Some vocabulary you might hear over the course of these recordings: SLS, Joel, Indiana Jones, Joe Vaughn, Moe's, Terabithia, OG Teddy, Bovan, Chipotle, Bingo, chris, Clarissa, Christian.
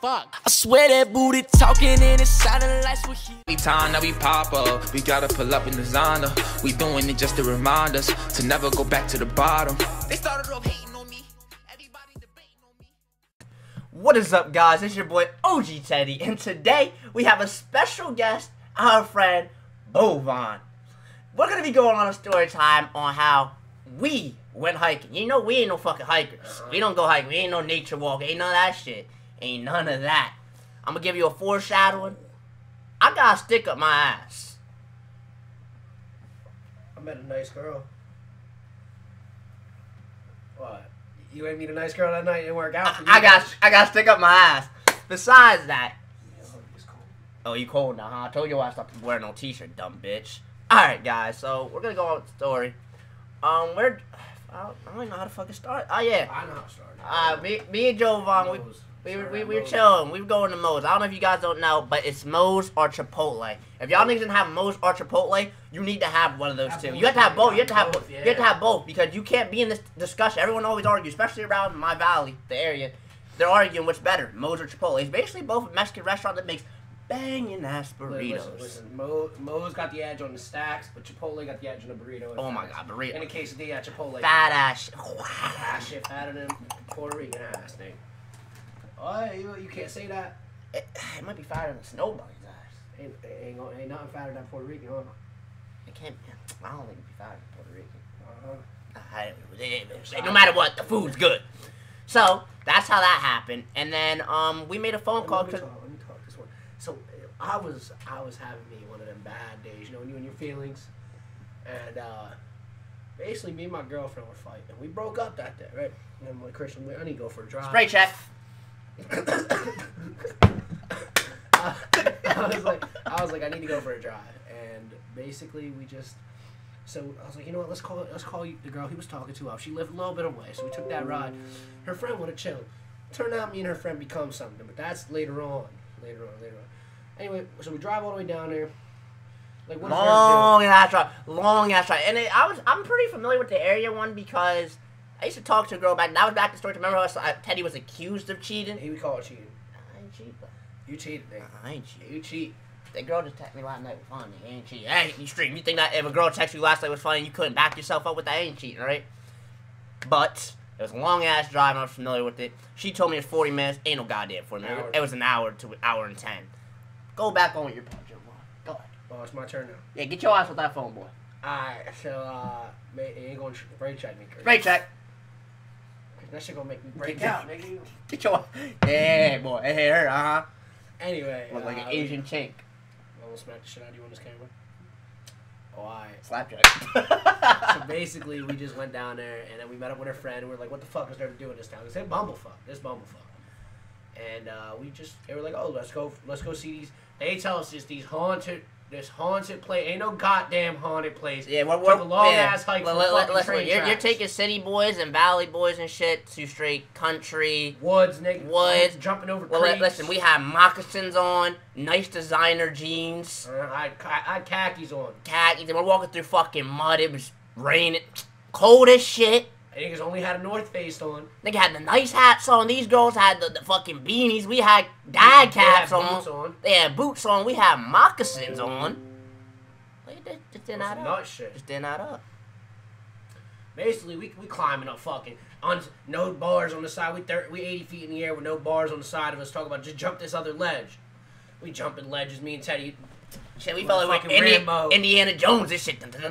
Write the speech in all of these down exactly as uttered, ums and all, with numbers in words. fuck. I swear that booty talking in his silent lights with you. Every time that we pop up, we gotta pull up in designer. We doing it just to remind us to never go back to the bottom. They started off hating on me. Everybody debating on me. What is up, guys? It's your boy O G Teddy, and today we have a special guest, our friend Bovan. We're gonna be going on a story time on how we went hiking. You know, we ain't no fucking hikers. We don't go hiking. We ain't no nature walk. Ain't none of that shit. Ain't none of that. I'm gonna give you a foreshadowing. I got a stick up my ass. I met a nice girl. What? You ain't meet a nice girl that night? It didn't work out for you. I, I got, I got a stick up my ass. Besides that. Yeah, cold. Oh, you cold now, huh? I told you I stopped wearing no t-shirt, dumb bitch. Alright, guys. So, we're gonna go on with the story. Um, we're... I don't really know how to fucking start. Oh, yeah. I know how to start. Uh, me, me and Joe Vaughn, we, we, we, we, we were chilling. We were going to Moe's. I don't know if you guys don't know, but it's Moe's or Chipotle. If y'all niggas didn't have Moe's or Chipotle, you need to have one of those two. You have to have both. You have to have both. You have to have both because you can't be in this discussion. Everyone always argues, especially around my valley, the area. They're arguing what's better, Moe's or Chipotle. It's basically both a Mexican restaurant that makes banging ass burritos. Listen, listen. Mo, Mo's got the edge on the stacks, but Chipotle got the edge on the burrito. Oh my god, burrito. In a quesadilla, Chipotle. Fat ass. Fat shit, fatter than Puerto Rican ass, nigga. Oh, you, you can't say that. It, it might be fatter than Snowball's ass. Ain't, ain't, ain't, ain't nothing fatter than Puerto Rican, huh? It can't be. I don't think it'd be fatter than Puerto Rican. Uh-huh. I, it, it, no matter what, the food's good. So, that's how that happened. And then, um, we made a phone call because... So I was I was having me one of them bad days, you know, you and your feelings, and uh, basically me and my girlfriend were fighting. We broke up that day, right? And I'm like, Christian, I need to go for a drive. Spray check. uh, I was like, I was like, I need to go for a drive, and basically we just. So I was like, you know what? Let's call let's call the girl he was talking to up. She lived a little bit away, so we took that ride. Her friend would have chilled. Turned out me and her friend become something, but that's later on. Later on, later on. Anyway, so we drive all the way down there. Like what long ass drive, long ass drive. And it, I was, I'm pretty familiar with the area one because I used to talk to a girl back. And I was back to the story. Remember how I, Teddy was accused of cheating? He would call it cheating. I ain't cheat, bro. You cheated, nigga. I ain't cheat. You cheat. That girl just texted me last night was funny. I ain't cheating. I ain't you stream. You think that if a girl texted you last night was funny, you couldn't back yourself up with that? I ain't cheating, right? But. It was a long-ass drive, and I was familiar with it. She told me it was forty minutes. Ain't no goddamn forty minutes. It was an hour to an hour and ten. Go back on with your punch, Joe. Go ahead. Oh, it's my turn now. Yeah, get your ass with that phone, boy. Alright, so, uh, mate, it ain't gonna break check me, Chris. Break check. That shit gonna make me break out, nigga. Get your yeah, boy. It hit her, uh-huh. Anyway. Look uh, like an Asian chink. I almost smacked the shit out of you on this camera. Why? Slapjack. So basically, we just went down there, and then we met up with our friend, and we were like, what the fuck is there to do in this town? They said, bumblefuck. This bumblefuck. And uh, we just, they were like, oh, let's go let's go see these. They tell us it's these haunted, this haunted place. Ain't no goddamn haunted place. Yeah, we're, we're a long-ass yeah. hike well, let, let, train you're, you're taking city boys and valley boys and shit to straight country. Woods, nigga. Woods. Jumping over well, creeks. Listen, we have moccasins on. Nice designer jeans. Uh, I, I, I had khakis on. Khakis. And we're walking through fucking mud. It was raining. Cold as shit. I think it's only had a North Face on. Nigga had the nice hats on. These girls had the, the fucking beanies. We had dad caps on. Boots on. They had boots on. We had moccasins on. Like, that just didn't add up. Shit. Just didn't add up. Basically, we we climbing up fucking on no bars on the side. We thir we eighty feet in the air with no bars on the side of us. Talking about just jump this other ledge. We jumping ledges. Me and Teddy. Shit, we felt like Indiana, Indiana Jones and shit. Dun, dun, dun,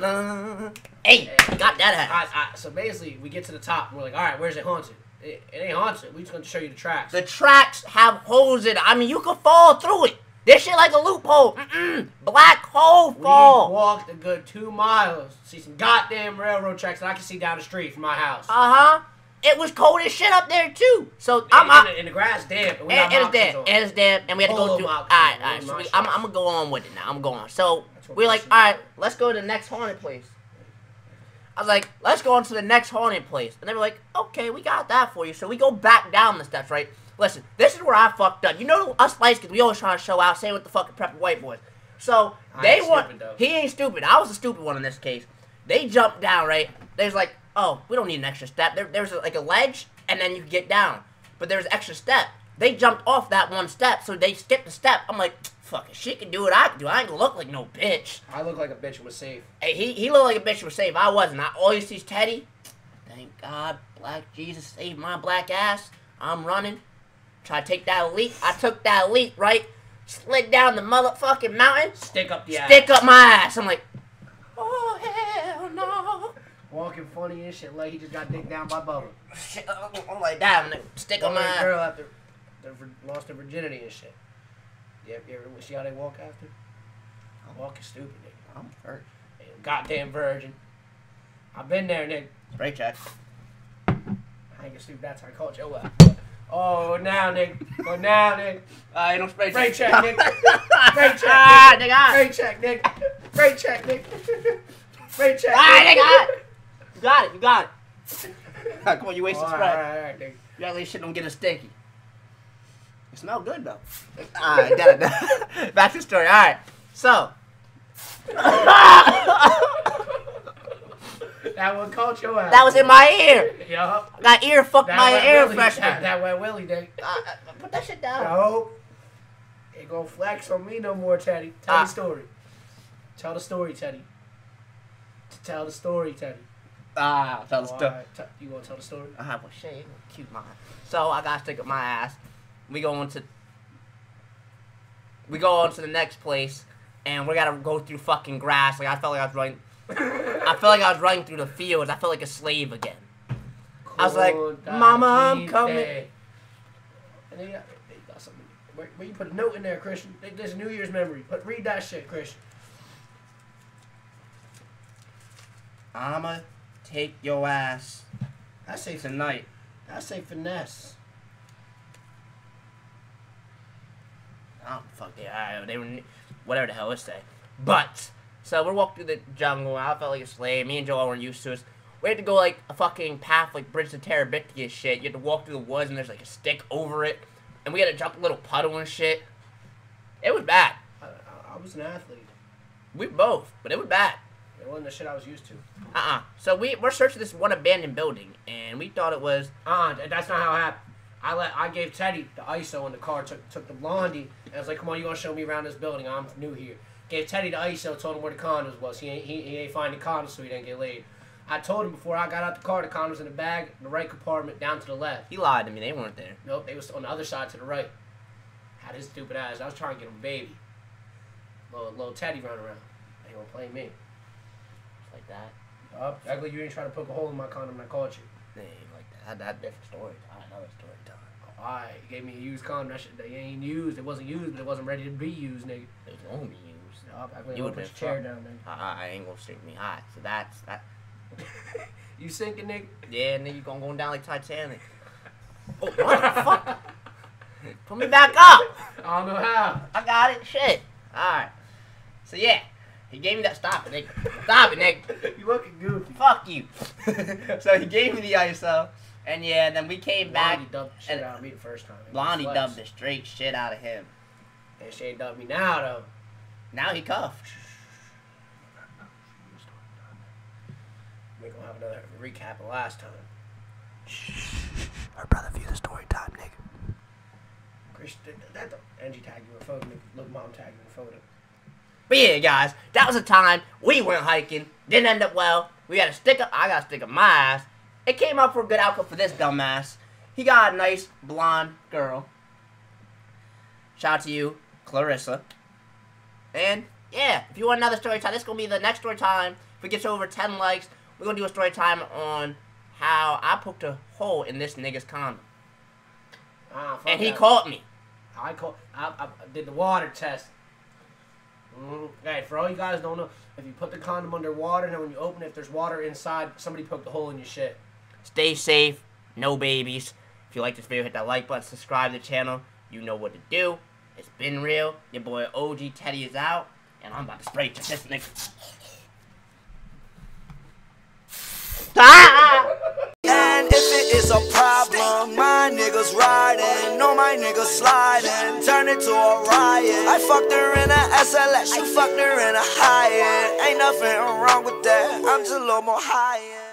dun. Hey, yeah, got that ass. I, I, so basically, we get to the top, and we're like, all right, where's it haunted? It, it ain't haunted. We just going to show you the tracks. The tracks have holes in it. I mean, you can fall through it. This shit like a loophole. Mm-mm. Black hole fall. We walked a good two miles to see some goddamn railroad tracks that I can see down the street from my house. Uh-huh. It was cold as shit up there, too. So, and, I'm... And, and the grass damp. And, and it's damp. And it's damp. And we had to go through... All right, all right. So we, I'm, I'm going to go on with it now. I'm going. So, we're like, all right, let's go to the next haunted place. I was like, let's go on to the next haunted place. And they were like, okay, we got that for you. So, we go back down the steps, right? Listen, this is where I fucked up. You know us lights, because we always trying to show out, same with the fucking prepping white boys. So, they want... He ain't stupid. I was the stupid one in this case. They jumped down, right? They was like... Oh, we don't need an extra step. There, there's like a ledge, and then you can get down. But there's an extra step. They jumped off that one step, so they skipped a step. I'm like, fuck, if she can do it, I can do it. I ain't gonna look like no bitch. I look like a bitch who was safe. Hey, he, he looked like a bitch who was safe. I wasn't. I always sees Teddy. Thank God, black Jesus saved my black ass. I'm running. Try to take that leap. I took that leap, right? Slid down the motherfucking mountain. Stick up the stick ass. Stick up my ass. I'm like, oh, hell no. Walking funny and shit like he just got digged down by Bovan. Shit, I'm like that. I'm like, stick up my ass. Girl after, after lost her virginity and shit. You ever, you ever see how they walk after? I'm walking stupid, nigga. I'm a virgin. Goddamn virgin. I've been there, nigga. Straight check. I ain't gonna sleep that time. Call Joe out. Oh, now, nigga. Oh, now, nigga. I uh, don't spray check. Check, nigga. Spray check, nigga. Spray check, nigga. Spray check, nigga. Spray check, nigga. You got it. You got it. Right, come on, you wasted oh, spray. All right, all right, nigga. You gotta leave shit don't get a stinky. It smelled good, though. All right, that, that. Back to the story. All right, so. That one caught your ass. That was in my ear. Yup. That ear fucked that my ear Willy, freshman. That, that went Willie, nigga. Uh, uh, put that shit down. No. Ain't gonna flex on me no more, Teddy. Tell uh. the story. Tell the story, Teddy. Tell the story, Teddy. Ah, tell the story. You gonna tell the story? Ah, uh, well, shit. Cute mine. So I gotta stick up my ass. We go on to... We go on to the next place, and we gotta go through fucking grass. Like, I felt like I was running... I felt like I was running through the fields. I felt like a slave again. Cool, I was like, Mama, I'm coming. Day. And they got, they got something. Where, where you put a note in there, Christian? There's New Year's memory. But read that shit, Christian. I'ma take your ass. I say tonight. I say finesse. I don't fuck they are. They were whatever the hell it say. But. So we walked through the jungle, and I felt like a slave. Me and Joel weren't used to it. We had to go, like, a fucking path, like, bridge to Terabithia shit. You had to walk through the woods, and there's, like, a stick over it. And we had to jump a little puddle and shit. It was bad. I, I was an athlete. We both, but it was bad. It wasn't the shit I was used to. Uh-uh. So we, we're searching this one abandoned building, and we thought it was... Uh-uh, that's not how it happened. I let I gave Teddy the I S O in the car, took, took the blondie, and I was like, come on, you gonna show me around this building? I'm new here. Gave Teddy the I S O, told him where the condoms was. He ain't, he, he ain't find the condoms, so he didn't get laid. I told him before I got out the car, the condoms in the bag, in the right compartment, down to the left. He lied to me. They weren't there. Nope, they was on the other side to the right. Had his stupid eyes. I was trying to get him a baby. Little, little Teddy running around. They gonna play me. Like that. Yup. Uh, ugly, you ain't trying to poke a hole in my condom and I caught you. They ain't like that. That's different stories. I had another story time. Oh, all right. You gave me a used condom. That shit, they ain't used. It wasn't used, but it wasn't ready to be used, nigga. It was gonna be used. Up. I you would put your chair down, man. I, I ain't gonna sink me high, so that's that. You sinking, nigga? Yeah, and then you gonna go down like Titanic. Oh, what the fuck? Put me back up. I don't know how. I got it. Shit. All right. So yeah, he gave me that. Stop it, nigga. Stop it, nigga. You looking goofy. Fuck you. So he gave me the I S O, and yeah, then we came Blondie back. Dumped the shit and out of me the first time. Blondie dumped the straight shit out of him. And she ain't dumped me now though. Now he cuffed. We're gonna have another recap of last time. Her brother view the story time, nigga. Christian, that Angie tagged you in a photo, nigga. Look, Mom tagged you in a photo. But yeah, guys, that was a time we went hiking. Didn't end up well. We got to stick up. I got to stick up my ass. It came out for a good outcome for this dumbass. He got a nice blonde girl. Shout out to you, Clarissa. And, yeah, if you want another story time, this is going to be the next story time. If we get to over ten likes, we're going to do a story time on how I poked a hole in this nigga's condom. Ah, and he that. Caught me. I caught. I, I did the water test. Mm, hey, for all you guys don't know, if you put the condom under water, and when you open it, if there's water inside, somebody poked a hole in your shit. Stay safe. No babies. If you like this video, hit that like button. Subscribe to the channel. You know what to do. It's been real. Your boy O G Teddy is out, and I'm about to spray check this nigga. Ah! And if it is a problem, my niggas riding, no my niggas sliding, turn it to a riot. I fucked her in a S L S, you fucked her in a high end. Ain't nothing wrong with that. I'm just a little more high end.